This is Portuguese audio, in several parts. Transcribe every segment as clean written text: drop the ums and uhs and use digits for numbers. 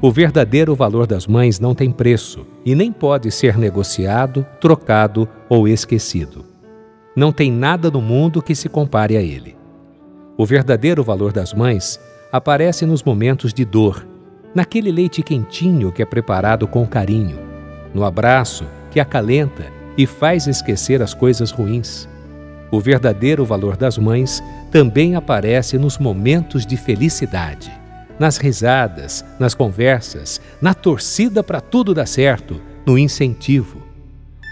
O verdadeiro valor das mães não tem preço e nem pode ser negociado, trocado ou esquecido. Não tem nada no mundo que se compare a ele. O verdadeiro valor das mães aparece nos momentos de dor, naquele leite quentinho que é preparado com carinho, no abraço que acalenta e faz esquecer as coisas ruins. O verdadeiro valor das mães também aparece nos momentos de felicidade, nas risadas, nas conversas, na torcida para tudo dar certo, no incentivo.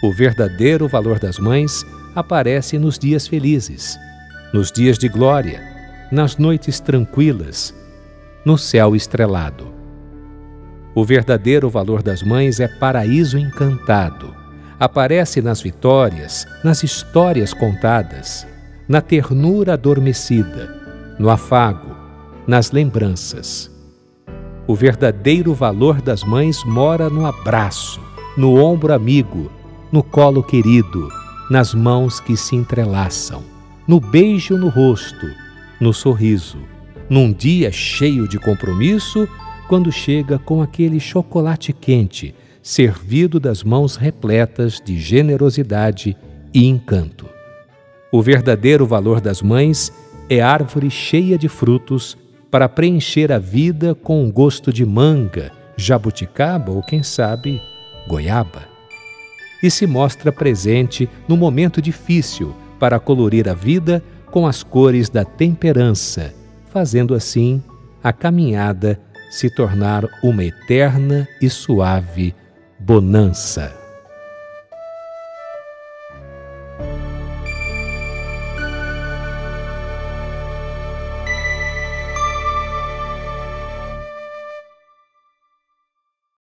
O verdadeiro valor das mães aparece nos dias felizes, nos dias de glória, nas noites tranquilas, no céu estrelado. O verdadeiro valor das mães é paraíso encantado. Aparece nas vitórias, nas histórias contadas, na ternura adormecida, no afago, nas lembranças. O verdadeiro valor das mães mora no abraço, no ombro amigo, no colo querido, nas mãos que se entrelaçam, no beijo no rosto, no sorriso, num dia cheio de compromisso, quando chega com aquele chocolate quente, servido das mãos repletas de generosidade e encanto. O verdadeiro valor das mães é árvore cheia de frutos, para preencher a vida com um gosto de manga, jabuticaba ou, quem sabe, goiaba. E se mostra presente no momento difícil para colorir a vida com as cores da temperança, fazendo assim a caminhada se tornar uma eterna e suave bonança.